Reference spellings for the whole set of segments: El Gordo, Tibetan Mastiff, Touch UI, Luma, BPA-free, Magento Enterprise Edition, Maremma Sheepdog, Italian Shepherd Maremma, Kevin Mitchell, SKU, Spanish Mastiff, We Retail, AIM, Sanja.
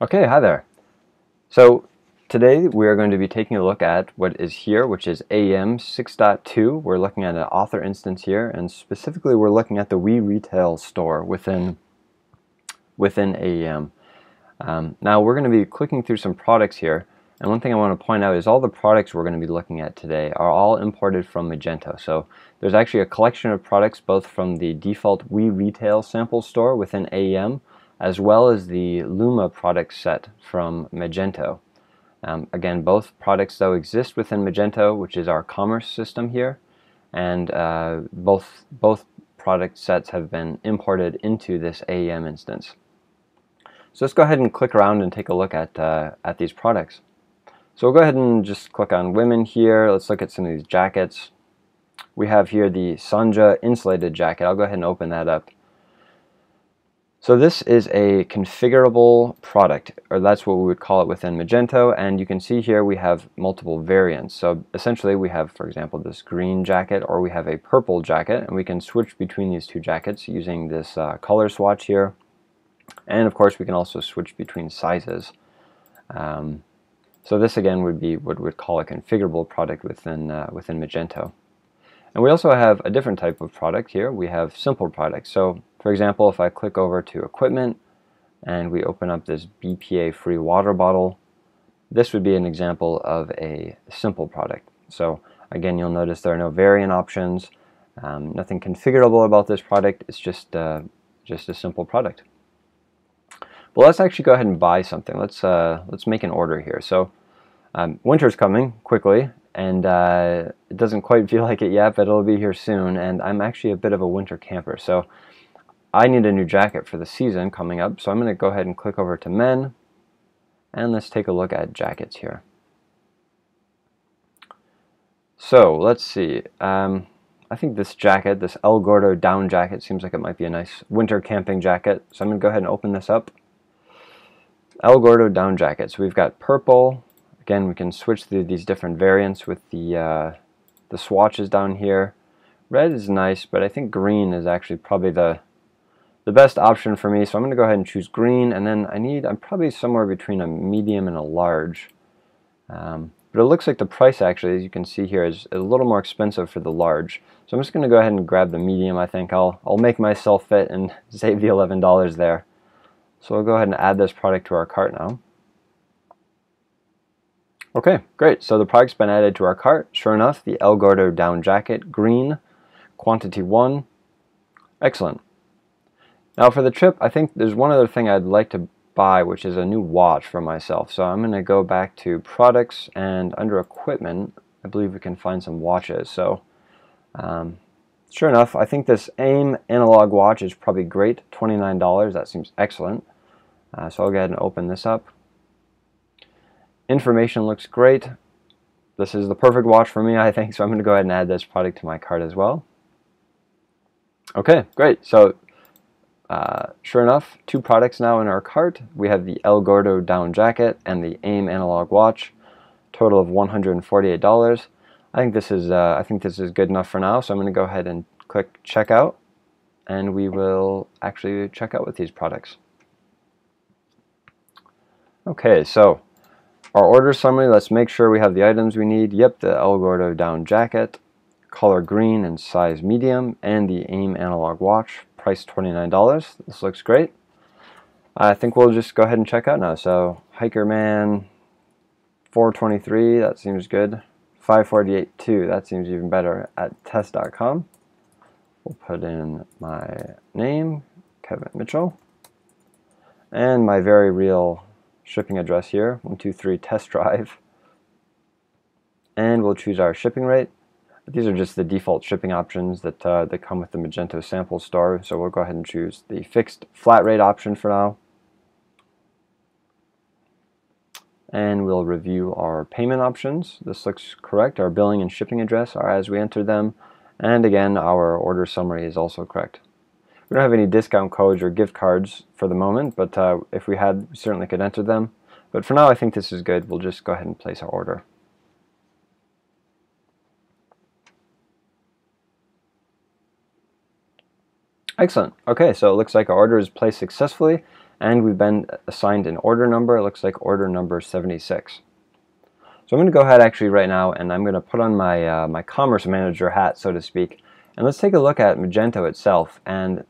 Okay, hi there. So today we are going to be taking a look at what is here, which is AIM 6.2. We're looking at an author instance here, and specifically we're looking at the We Retail store within AIM. Now we're going to be clicking through some products here, and one thing I want to point out is all the products we're going to be looking at today are all imported from Magento. So there's actually a collection of products both from the default We Retail sample store within AIM, as well as the Luma product set from Magento. Again, both products though exist within Magento, which is our commerce system here, and both product sets have been imported into this AIM instance. So let's go ahead and click around and take a look at these products. So we'll go ahead and just click on women here. Let's look at some of these jackets. We have here the Sanja insulated jacket. I'll go ahead and open that up. So this is a configurable product, or that's what we would call it within Magento, and you can see here we have multiple variants. So essentially we have, for example, this green jacket, or we have a purple jacket, and we can switch between these two jackets using this color swatch here. And of course we can also switch between sizes. So this again would be what we'd call a configurable product within Magento. And we also have a different type of product here. We have simple products. So for example, if I click over to equipment and we open up this BPA-free water bottle, this would be an example of a simple product. So again, you'll notice there are no variant options, nothing configurable about this product. It's just a simple product. But let's actually go ahead and buy something. Let's make an order here. So winter's coming quickly, and it doesn't quite feel like it yet, but it'll be here soon. And I'm actually a bit of a winter camper, so I need a new jacket for the season coming up, so I'm going to go ahead and click over to men, and let's take a look at jackets here. So let's see, I think this jacket, this El Gordo down jacket, seems like it might be a nice winter camping jacket, so I'm going to go ahead and open this up. El Gordo down jacket, so we've got purple. Again, we can switch through these different variants with the swatches down here. Red is nice, but I think green is actually probably the best option for me, so I'm going to go ahead and choose green, and then I'm probably somewhere between a medium and a large. But it looks like the price actually, as you can see here, is a little more expensive for the large. So I'm just going to go ahead and grab the medium, I think. I'll make myself fit and save the $11 there. So we'll go ahead and add this product to our cart now. Okay, great. So the product's been added to our cart. Sure enough, the El Gordo down jacket, green, quantity 1. Excellent. Now for the trip, I think there's one other thing I'd like to buy, which is a new watch for myself. So I'm going to go back to products, and under equipment, I believe we can find some watches. So sure enough, I think this AIM analog watch is probably great, $29. That seems excellent. So I'll go ahead and open this up. Information looks great. This is the perfect watch for me, I think, so I'm going to go ahead and add this product to my cart as well. Okay, great. So sure enough, two products now in our cart. We have the El Gordo down jacket and the AIM analog watch, total of $148. I think this is good enough for now, so I'm going to go ahead and click checkout, and we will actually check out with these products. Okay, so our order summary, let's make sure we have the items we need. Yep, the El Gordo down jacket, color green and size medium, and the AIM analog watch. Price $29. This looks great. I think we'll just go ahead and check out now. So Hiker Man, $4.23, that seems good. $5.48.2, that seems even better at test.com. We'll put in my name, Kevin Mitchell, and my very real shipping address here, 123 Test Drive. And we'll choose our shipping rate. These are just the default shipping options that that come with the Magento sample store, so we'll go ahead and choose the fixed flat rate option for now. And we'll review our payment options. This looks correct. Our billing and shipping address are as we entered them. And again, our order summary is also correct. We don't have any discount codes or gift cards for the moment, but if we had, we certainly could enter them. But for now, I think this is good. We'll just go ahead and place our order. Excellent. Okay, so it looks like our order is placed successfully, and we've been assigned an order number. It looks like order number 76. So I'm going to go ahead actually right now, and I'm going to put on my my commerce manager hat, so to speak, and let's take a look at Magento itself, and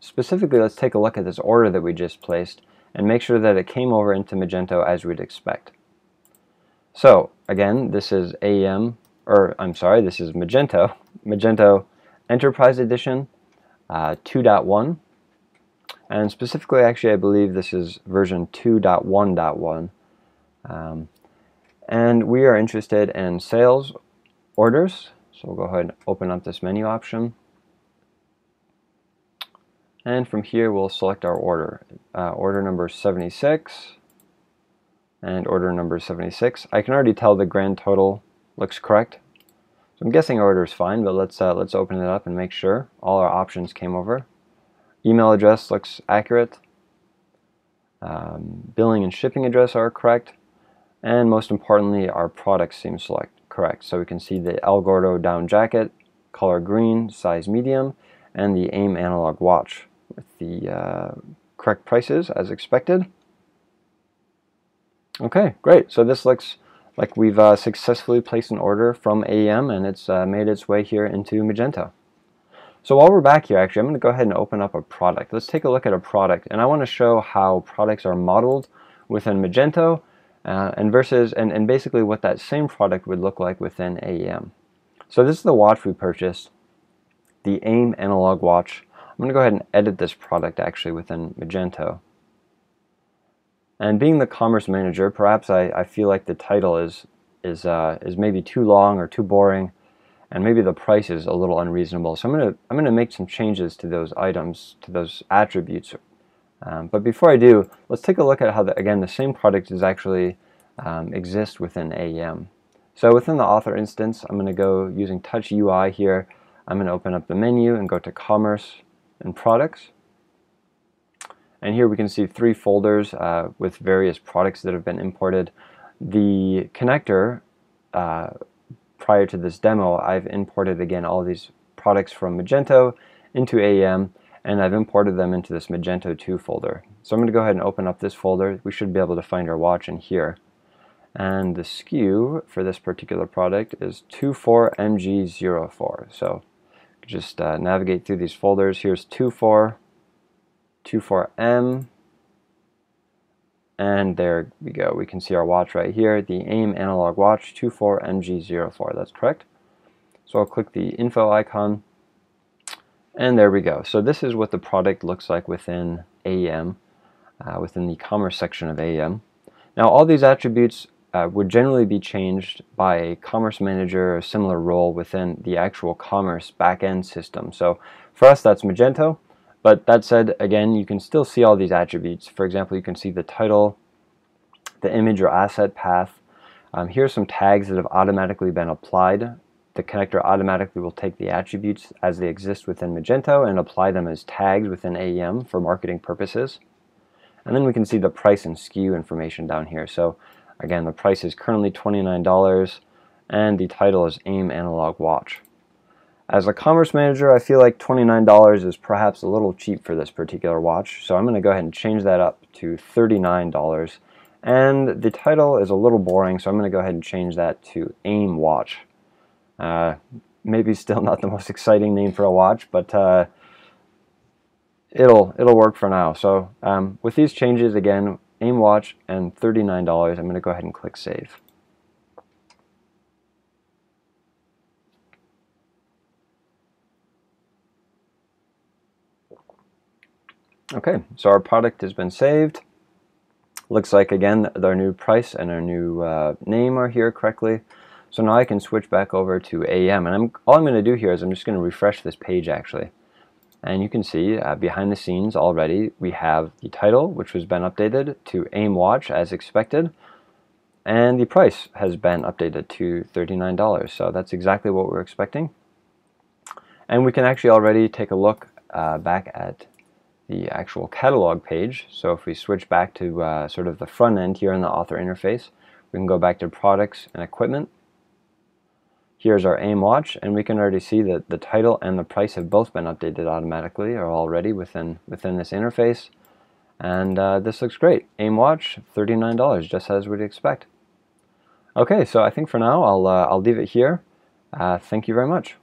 specifically let's take a look at this order that we just placed and make sure that it came over into Magento as we'd expect. So again, this is Magento Enterprise Edition 2.1, and specifically actually I believe this is version 2.1.1. And we are interested in sales orders, so we'll go ahead and open up this menu option, and from here we'll select our order, order number 76 and order number 76. I can already tell the grand total looks correct, so I'm guessing order is fine, but let's open it up and make sure all our options came over. Email address looks accurate, billing and shipping address are correct, and most importantly our products seem correct. So we can see the El Gordo down jacket, color green, size medium, and the AIM analog watch with the correct prices as expected. Okay, great. So this looks like we've successfully placed an order from AIM, and it's made its way here into Magento. So while we're back here, actually I'm going to go ahead and open up a product. Let's take a look at a product, and I want to show how products are modeled within Magento and basically what that same product would look like within AIM. So this is the watch we purchased, the AIM analog watch. I'm going to go ahead and edit this product actually within Magento. And being the commerce manager, perhaps I feel like the title is maybe too long or too boring, and maybe the price is a little unreasonable. So I'm gonna make some changes to those items, to those attributes. But before I do, let's take a look at how, the same product is actually exists within AIM. So within the author instance, I'm going to go using Touch UI here. I'm going to open up the menu and go to Commerce and Products. And here we can see three folders with various products that have been imported. The connector, prior to this demo, I've imported again all these products from Magento into AIM, and I've imported them into this Magento 2 folder. So I'm going to go ahead and open up this folder. We should be able to find our watch in here. And the SKU for this particular product is 24MG04. So just navigate through these folders. Here's 24M, and there we go. We can see our watch right here, the AIM analog watch 24MG04. That's correct. So I'll click the info icon. And there we go. So this is what the product looks like within AIM, within the commerce section of AIM. Now all these attributes would generally be changed by a commerce manager or a similar role within the actual commerce backend system. So for us that's Magento, but that said, again, you can still see all these attributes. For example, you can see the title, the image or asset path. Here are some tags that have automatically been applied. The connector automatically will take the attributes as they exist within Magento and apply them as tags within AIM for marketing purposes. And then we can see the price and SKU information down here. So again, the price is currently $29 and the title is AIM Analog Watch. As a commerce manager, I feel like $29 is perhaps a little cheap for this particular watch. So I'm going to go ahead and change that up to $39. And the title is a little boring, so I'm going to go ahead and change that to AIM Watch. Maybe still not the most exciting name for a watch, but it'll work for now. So with these changes, again, AIM watch and $39, I'm going to go ahead and click save. Okay, so our product has been saved. Looks like again our new price and our new name are here correctly. So now I can switch back over to AIM, and all I'm going to do here is I'm just going to refresh this page actually. And you can see behind the scenes already we have the title, which has been updated to AIM Watch as expected, and the price has been updated to $39. So that's exactly what we're expecting. And we can actually already take a look back at the actual catalog page. So if we switch back to sort of the front end here in the author interface, we can go back to products and equipment. Here's our AIM watch, and we can already see that the title and the price have both been updated automatically or already within this interface. And this looks great. AIM watch, $39, just as we'd expect. Okay, so I think for now I'll leave it here. Thank you very much.